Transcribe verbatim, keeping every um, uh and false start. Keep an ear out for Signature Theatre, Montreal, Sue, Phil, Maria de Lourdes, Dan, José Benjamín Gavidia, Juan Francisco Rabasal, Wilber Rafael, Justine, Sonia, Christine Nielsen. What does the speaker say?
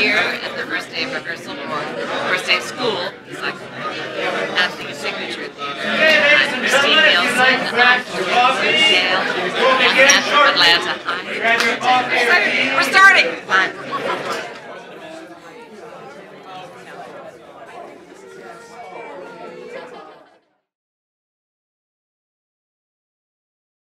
here at the first day of rehearsal or first day of school, it's like at the Signature Theatre. I'm Christine Nielsen, and I'm from Yale, and I'm from Atlanta. We're starting! Fine.